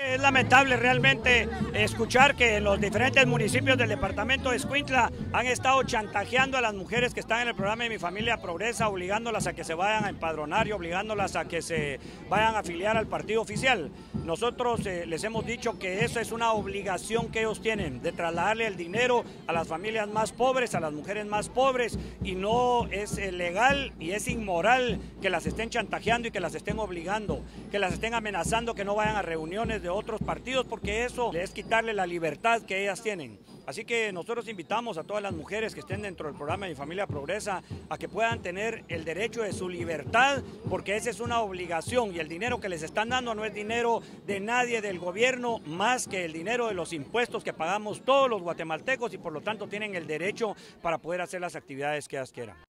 Es lamentable realmente escuchar que los diferentes municipios del departamento de Escuintla han estado chantajeando a las mujeres que están en el programa de Mi Familia Progresa, obligándolas a que se vayan a empadronar y obligándolas a que se vayan a afiliar al partido oficial. Nosotros les hemos dicho que eso es una obligación que ellos tienen, de trasladarle el dinero a las familias más pobres, a las mujeres más pobres, y no es legal y es inmoral que las estén chantajeando y que las estén obligando, que las estén amenazando, que no vayan a reuniones de otros partidos, porque eso es quitarle la libertad que ellas tienen. Así que nosotros invitamos a todas las mujeres que estén dentro del programa de Mi Familia Progresa a que puedan tener el derecho de su libertad, porque esa es una obligación, y el dinero que les están dando no es dinero de nadie del gobierno, más que el dinero de los impuestos que pagamos todos los guatemaltecos, y por lo tanto tienen el derecho para poder hacer las actividades que ellas quieran.